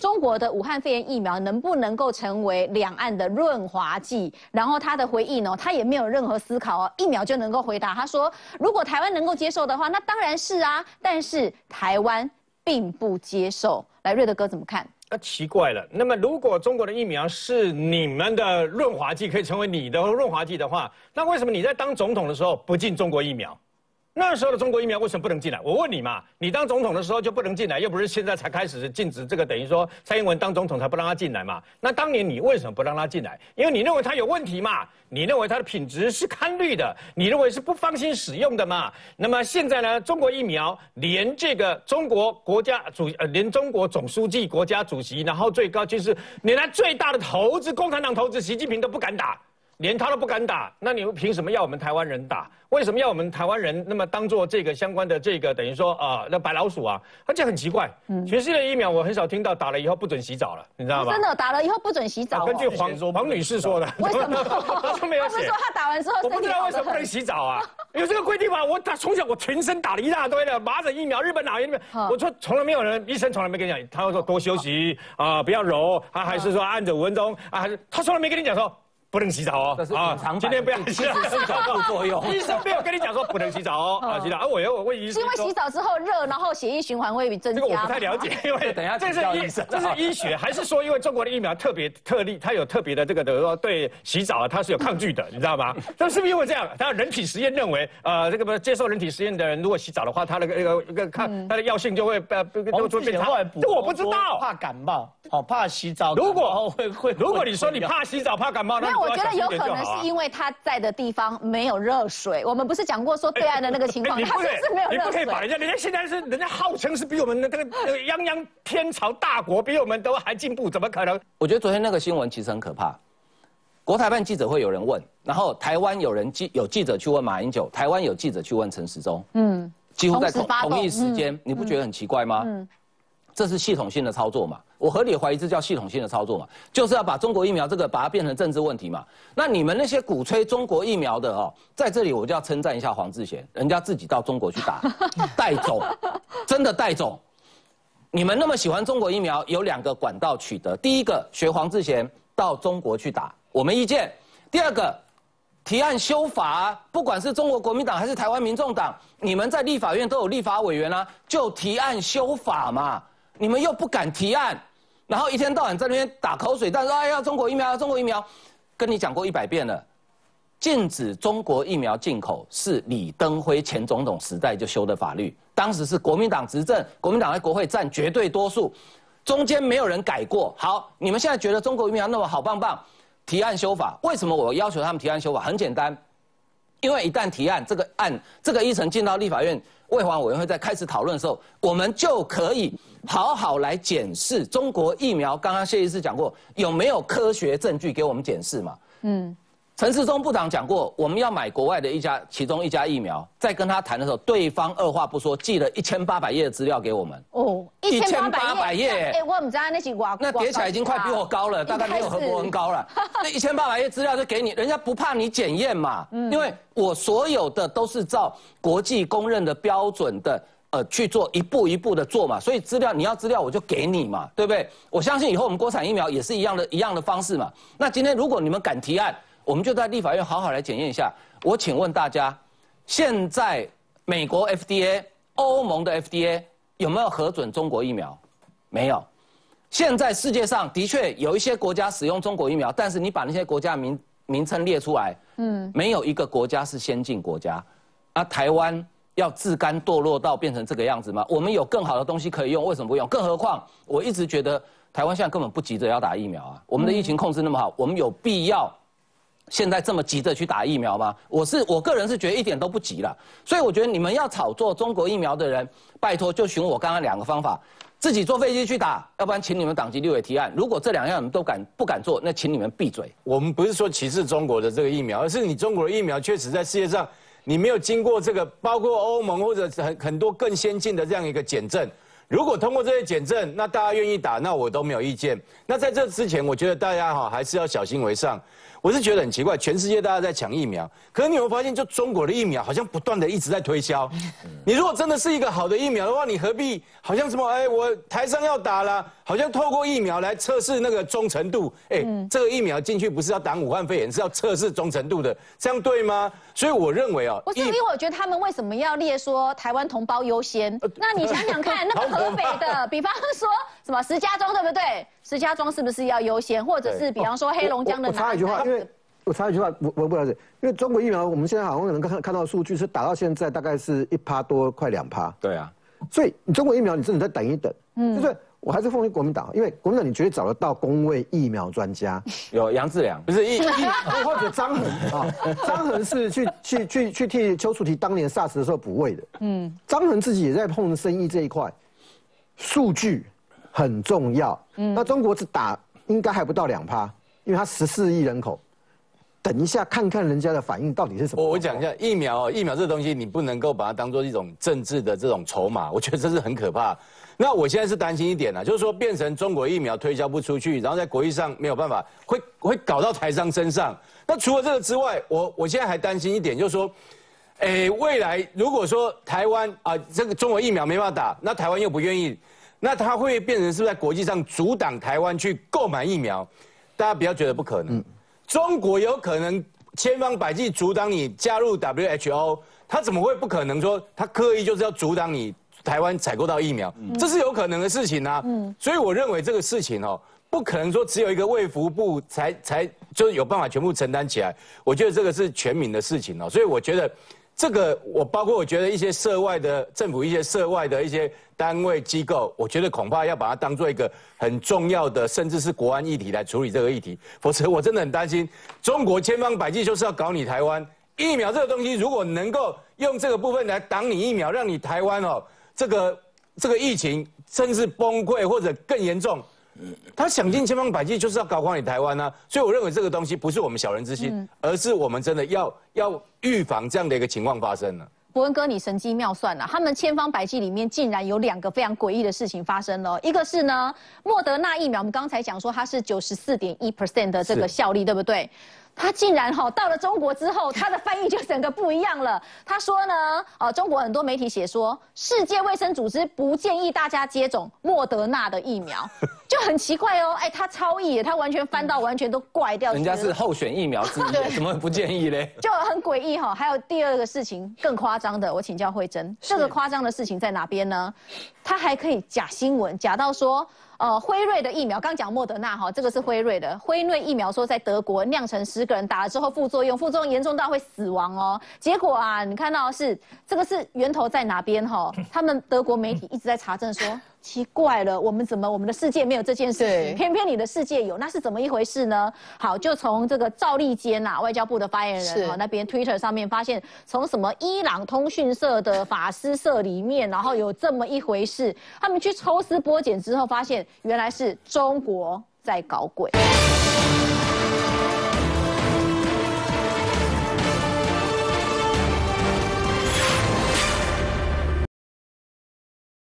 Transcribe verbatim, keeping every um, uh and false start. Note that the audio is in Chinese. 中国的武汉肺炎疫苗能不能够成为两岸的润滑剂？然后他的回应呢，他也没有任何思考哦，一秒就能够回答。他说，如果台湾能够接受的话，那当然是啊，但是台湾并不接受。来，瑞德哥怎么看？ 那奇怪了，那么如果中国的疫苗是你们的润滑剂，可以成为你的润滑剂的话，那为什么你在当总统的时候不进中国疫苗？那时候的中国疫苗为什么不能进来？我问你嘛，你当总统的时候就不能进来，又不是现在才开始禁止这个，等于说蔡英文当总统才不让他进来嘛。那当年你为什么不让他进来？因为你认为他有问题嘛，你认为他的品质是堪虑的，你认为是不放心使用的嘛。那么现在呢，中国疫苗连这个中国国家主呃，连中国总书记、国家主席，然后最高就是连他最大的头子共产党头子习近平都不敢打。 连他都不敢打，那你们凭什么要我们台湾人打？为什么要我们台湾人那么当做这个相关的这个等于说啊、呃，那白老鼠啊？而且很奇怪，嗯、全世界的疫苗我很少听到打了以后不准洗澡了，你知道吗？真的打了以后不准洗澡、哦啊。根据黄黄女士说的，为什么？他没有写。他不是说他打完之后，我不知道为什么不能洗澡啊？有这个规定吗？我打从小我全身打了一大堆的麻疹疫苗、日本脑炎疫苗，我说从来没有人医生从来没跟你讲，他会说多休息啊、呃，不要揉，他、啊、还是说按着五分钟啊，还是他从来没跟你讲说。 不能洗澡哦，啊，今天不要洗澡，洗澡副作用。医生没有跟你讲说不能洗澡哦，啊，洗澡啊，我有我问医生，是因为洗澡之后热，然后血液循环会增加。这个我不太了解，因为等一下这是医生，这是医学，还是说因为中国的疫苗特别特例，它有特别的这个的说对洗澡啊，它是有抗拒的，你知道吗？那是不是因为这样？他人体实验认为，呃，这个不接受人体实验的人，如果洗澡的话，他的那个那个抗他的药性就会呃都会变差。这我不知道，怕感冒，好怕洗澡。如果会会，如果你说你怕洗澡怕感冒，那 我觉得有可能是因为他在的地方没有热水。我们不是讲过说对岸的那个情况，他就是没有热水。你不可以把人家，人家现在是人家号称是比我们的这个泱泱天朝大国比我们都还进步，怎么可能？我觉得昨天那个新闻其实很可怕。国台办记者会有人问，然后台湾有人记有记者去问马英九，台湾有记者去问陈时中，嗯，几乎在 同, 同一时间，嗯、你不觉得很奇怪吗？嗯。嗯 这是系统性的操作嘛？我合理怀疑这叫系统性的操作嘛，就是要把中国疫苗这个把它变成政治问题嘛。那你们那些鼓吹中国疫苗的哦，在这里我就要称赞一下黄志贤，人家自己到中国去打，带走，真的带走。你们那么喜欢中国疫苗，有两个管道取得：第一个学黄志贤到中国去打，我没意见；第二个。 提案修法，不管是中国国民党还是台湾民众党，你们在立法院都有立法委员啊，就提案修法嘛。你们又不敢提案，然后一天到晚在那边打口水弹，说哎呀中国疫苗，中国疫苗，跟你讲过一百遍了，禁止中国疫苗进口是李登辉前总统时代就修的法律，当时是国民党执政，国民党在国会占绝对多数，中间没有人改过。好，你们现在觉得中国疫苗那么好棒棒？ 提案修法，为什么我要求他们提案修法？很简单，因为一旦提案这个案这个议程进到立法院卫环委员会在开始讨论的时候，我们就可以好好来检视中国疫苗。刚刚谢医师讲过，有没有科学证据给我们检视嘛？嗯，陈时中部长讲过，我们要买国外的一家其中一家疫苗，在跟他谈的时候，对方二话不说寄了一千八百页的资料给我们。哦，一千八百页，哎、欸，我们家那些瓜，那叠起来已经快比我高了，大概没有何博文高了。 那一千八百页资料就给你，人家不怕你检验嘛，嗯、因为我所有的都是照国际公认的标准的，呃，去做一步一步的做嘛，所以资料你要资料我就给你嘛，对不对？我相信以后我们国产疫苗也是一样的，一样的方式嘛。那今天如果你们敢提案，我们就在立法院好好来检验一下。我请问大家，现在美国 F D A、欧盟的 F D A 有没有核准中国疫苗？没有。 现在世界上的确有一些国家使用中国疫苗，但是你把那些国家名名称列出来，嗯，没有一个国家是先进国家，啊，台湾要自甘堕落到变成这个样子吗？我们有更好的东西可以用，为什么不用？更何况我一直觉得台湾现在根本不急着要打疫苗啊，我们的疫情控制那么好，我们有必要现在这么急着去打疫苗吗？我是我个人是觉得一点都不急了，所以我觉得你们要炒作中国疫苗的人，拜托就询我刚刚两个方法。 自己坐飞机去打，要不然请你们党籍立委提案。如果这两样你们都敢不敢做，那请你们闭嘴。我们不是说歧视中国的这个疫苗，而是你中国的疫苗确实在世界上，你没有经过这个，包括欧盟或者很很多更先进的这样一个检证。如果通过这些检证，那大家愿意打，那我都没有意见。那在这之前，我觉得大家哈还是要小心为上。我是觉得很奇怪，全世界大家在抢疫苗，可是你有没有发现，就中国的疫苗好像不断的一直在推销。你如果真的是一个好的疫苗的话，你何必好像什么哎，我台商要打啦，好像透过疫苗来测试那个忠诚度。哎，这个疫苗进去不是要挡武汉肺炎，是要测试忠诚度的，这样对吗？所以我认为哦，不是，因为我觉得他们为什么要列说台湾同胞优先？那你想想看，那个河北的，比方说什么石家庄，对不对？石家庄是不是要优先，或者是比方说黑龙江的？我插一句话，因为我插一句话，我我不了解，因为中国疫苗我们现在好像能看看到数据是打到现在大概是一趴多，快两趴。对啊，所以你中国疫苗你真的再等一等，嗯，就是我还是奉劝国民党，因为国民党你绝对找得到公卫疫苗专家，有杨志良，不是疫疫或者张衡啊，张衡是去去去去替邱淑媞当年 SARS 的时候补位的，嗯，张衡自己也在碰生意这一块，数据很重要，嗯，那中国只打应该还不到两趴，因为它十四亿人口，等一下看看人家的反应到底是什么。我我讲一下疫苗哦，疫苗这东西你不能够把它当做一种政治的这种筹码，我觉得这是很可怕。那我现在是担心一点啦，就是说变成中国疫苗推销不出去，然后在国际上没有办法，会会搞到台商身上。那除了这个之外，我我现在还担心一点，就是说。哎，未来如果说台湾啊，这个中国疫苗没办法打，那台湾又不愿意，那它会变成是不是在国际上阻挡台湾去购买疫苗？大家不要觉得不可能，嗯、中国有可能千方百计阻挡你加入 W H O， 它怎么会不可能说它刻意就是要阻挡你台湾采购到疫苗？嗯、这是有可能的事情啊。嗯、所以我认为这个事情哦。不可能说只有一个卫福部才才就是有办法全部承担起来，我觉得这个是全民的事情哦，所以我觉得这个我包括我觉得一些涉外的政府、一些涉外的一些单位机构，我觉得恐怕要把它当做一个很重要的，甚至是国安议题来处理这个议题，否则我真的很担心中国千方百计就是要搞你台湾疫苗这个东西，如果能够用这个部分来挡你疫苗，让你台湾哦这个这个疫情甚至崩溃或者更严重。他想尽千方百计就是要搞垮你台湾啊，所以我认为这个东西不是我们小人之心，嗯、而是我们真的要要预防这样的一个情况发生了。博文哥，你神机妙算了，他们千方百计里面竟然有两个非常诡异的事情发生了。一个是呢，莫德纳疫苗，我们刚才讲说它是 百分之九十四点一 的这个效力，对不对？他竟然哈、哦、到了中国之后，他的翻译就整个不一样了。他说呢，呃，中国很多媒体写说，世界卫生组织不建议大家接种莫德纳的疫苗，就很奇怪哦。哎，他超译，他完全翻到完全都怪掉。人家是候选疫苗之一，怎么不建议嘞？就很诡异哈、哦。还有第二个事情更夸张的，我请教慧珍，这个夸张的事情在哪边呢？他还可以假新闻，假到说。呃，辉瑞的疫苗，刚讲莫德纳哈，这个是辉瑞的。辉瑞疫苗说在德国酿成十个人打了之后副作用，副作用严重到会死亡哦。结果啊，你看到是这个是源头在哪边哈？他们德国媒体一直在查证说，奇怪了，我们怎么我们的世界没有这件事情，偏偏你的世界有，那是怎么一回事呢？好，就从这个赵立坚呐、啊，外交部的发言人、哦、那边 Twitter 上面发现，从什么伊朗通讯社的法师社里面，然后有这么一回事，他们去抽丝剥茧之后发现。原来是中国在搞鬼。